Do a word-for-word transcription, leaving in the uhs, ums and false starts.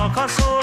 alkaszol.